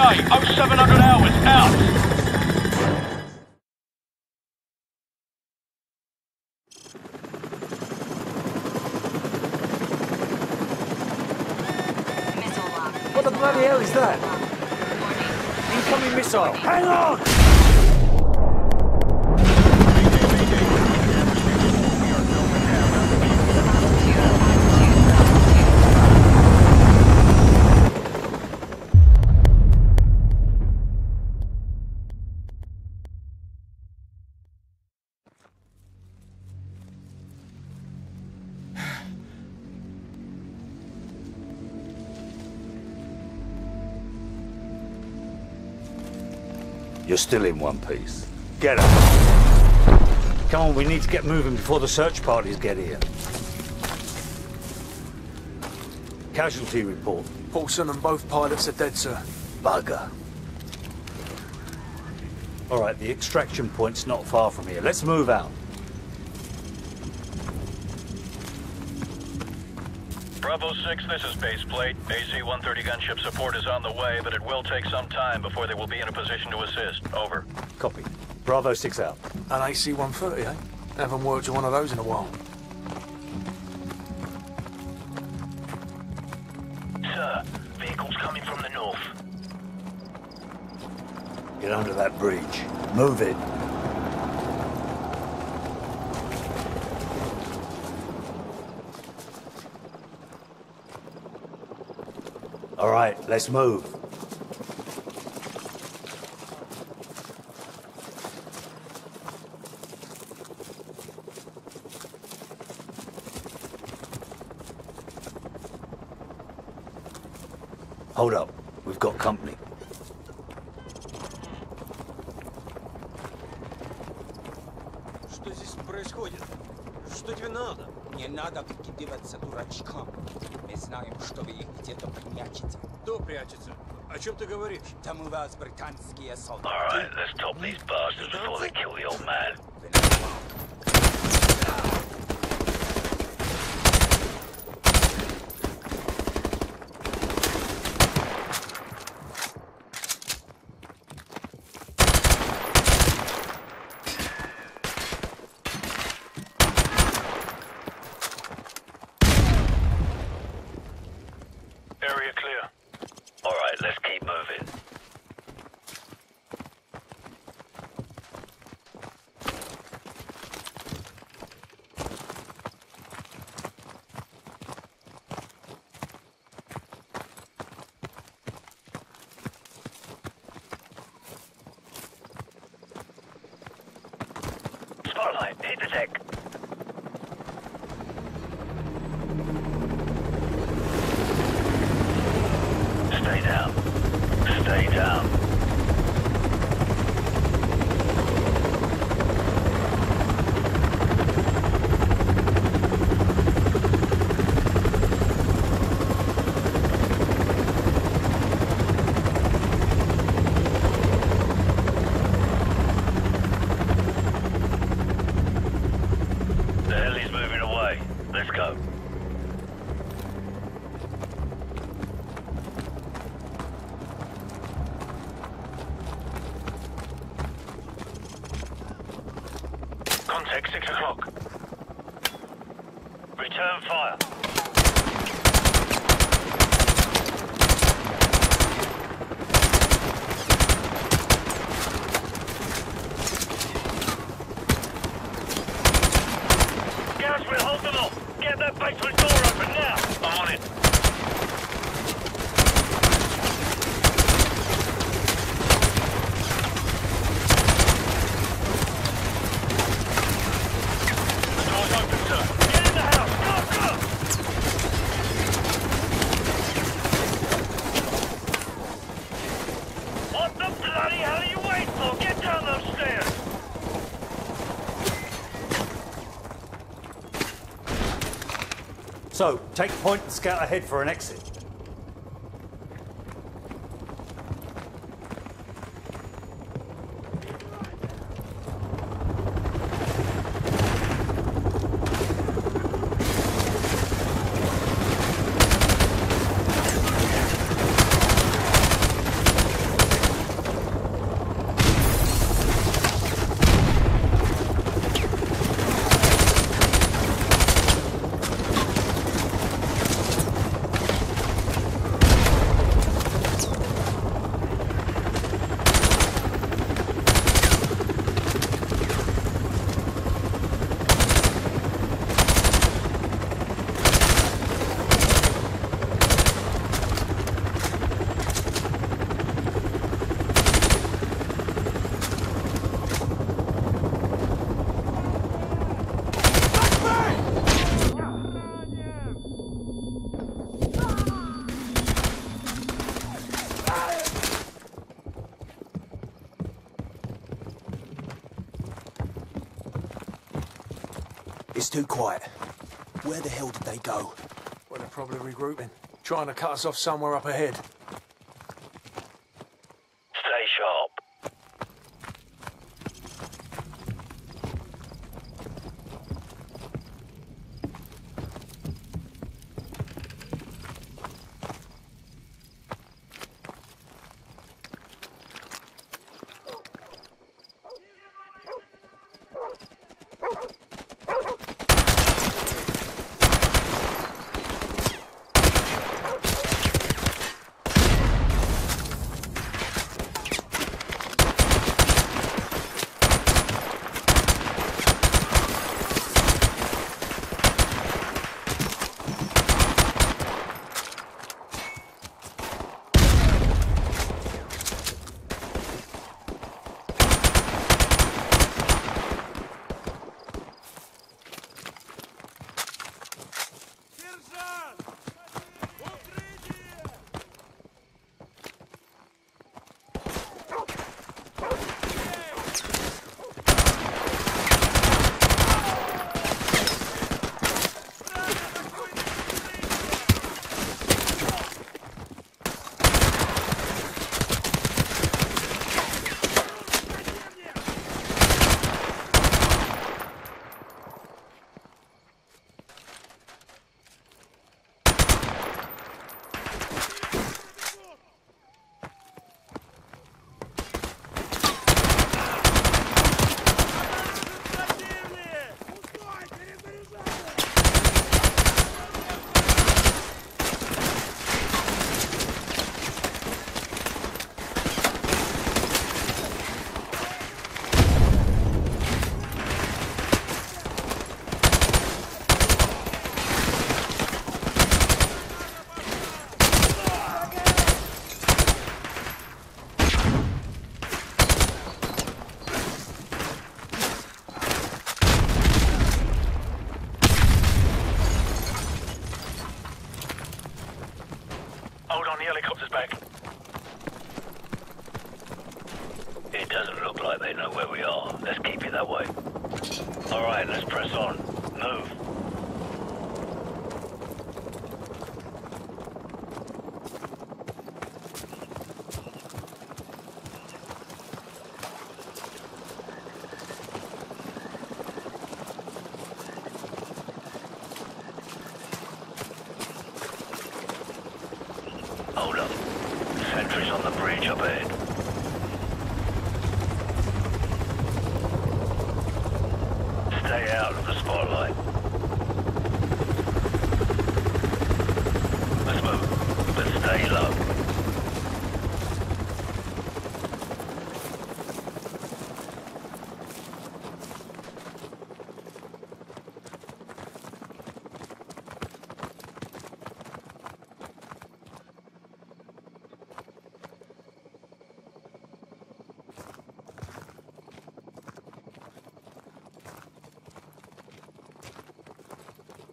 ETA 0700 hours, out. What the bloody hell is that? Incoming missile! Hang on! You're still in one piece. Get up! Come on, we need to get moving before the search parties get here. Casualty report. Paulson and both pilots are dead, sir. Bugger. All right, the extraction point's not far from here. Let's move out. Bravo 6, this is base plate. AC-130 gunship support is on the way, but it will take some time before they will be in a position to assist. Over. Copy. Bravo 6 out. An AC-130, eh? Haven't worked on one of those in a while. Sir, vehicle's coming from the north. Get under that bridge. Move it. All right, let's move. Hold up, we've got company. Что здесь происходит? Что тебе надо? Не надо прикидываться дурачком. Мы знаем, что вы их где-то прячете. Кто прячется? О чем ты говоришь? Там у вас британские солдаты. All right, let's stop these bastards before they kill the old man. Hit the deck. Stay down. Stay down. Contact 6 o'clock. Return fire. Gas will hold them off. Get that basement door open now. I'm on it. So, take point and scout ahead for an exit. It's too quiet. Where the hell did they go? Well, they're probably regrouping. Trying to cut us off somewhere up ahead. Stay sharp.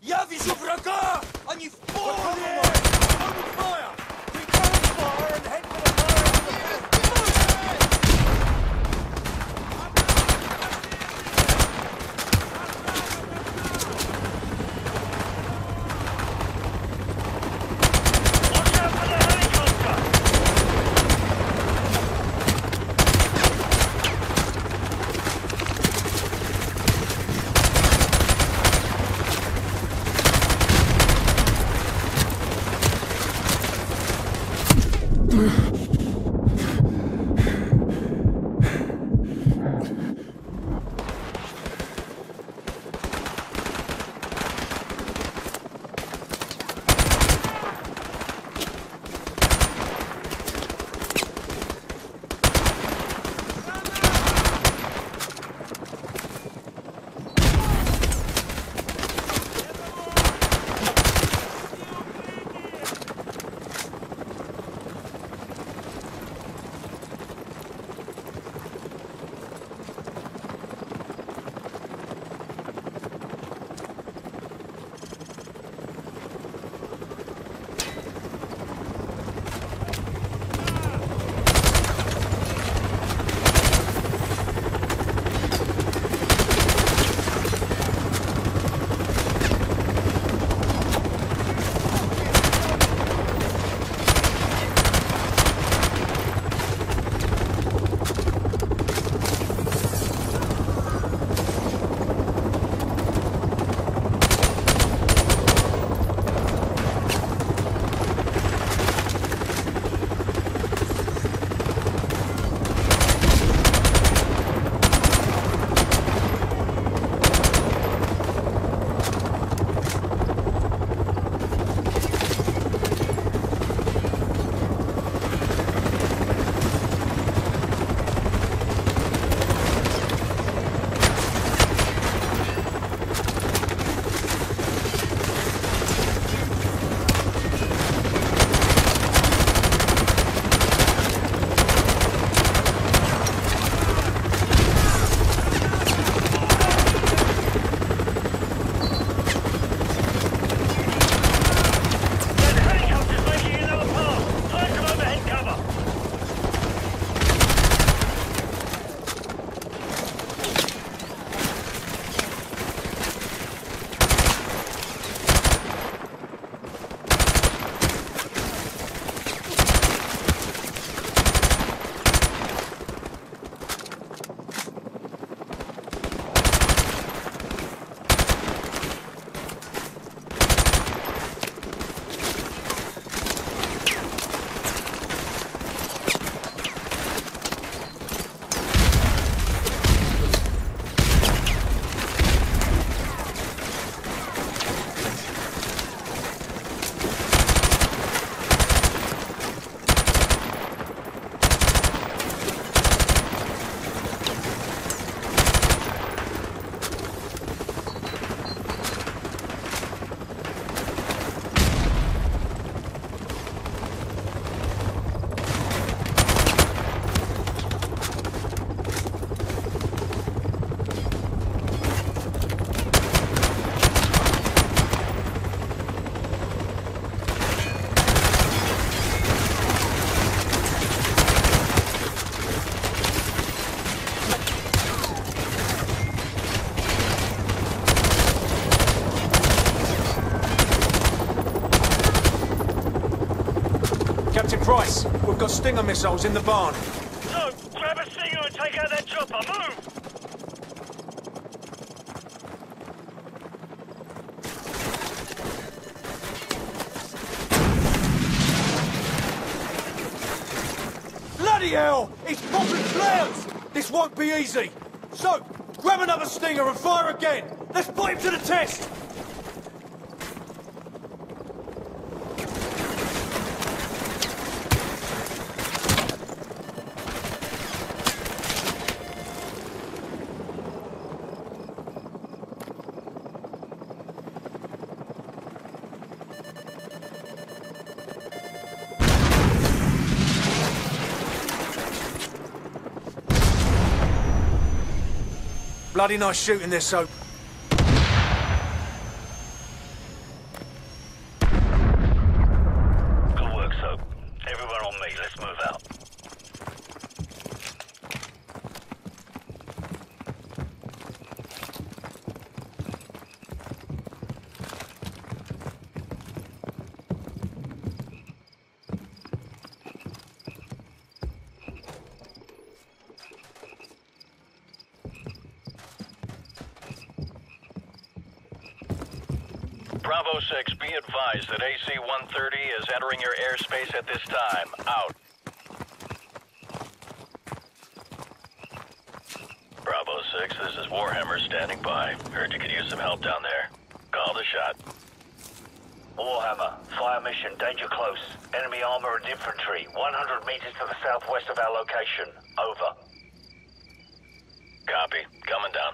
Я вижу врага! Они в поле! Captain Price, we've got Stinger missiles in the barn. No, grab a Stinger and take out that chopper. Move! Bloody hell! It's popping flares! This won't be easy! So, grab another Stinger and fire again! Let's put him to the test! Bloody nice shooting this, Soap. Good work, Soap. Everyone on me, let's move out. Bravo 6, be advised that AC-130 is entering your airspace at this time. Out. Bravo 6, this is Warhammer standing by. Heard you could use some help down there. Call the shot. Warhammer, fire mission, danger close. Enemy armor and infantry, 100 meters to the southwest of our location. Over. Copy. Coming down.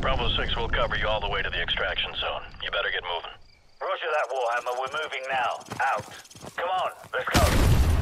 Bravo 6 will cover you all the way to the extraction zone. You better get moving. Roger that, Warhammer. We're moving now. Out. Come on, let's go.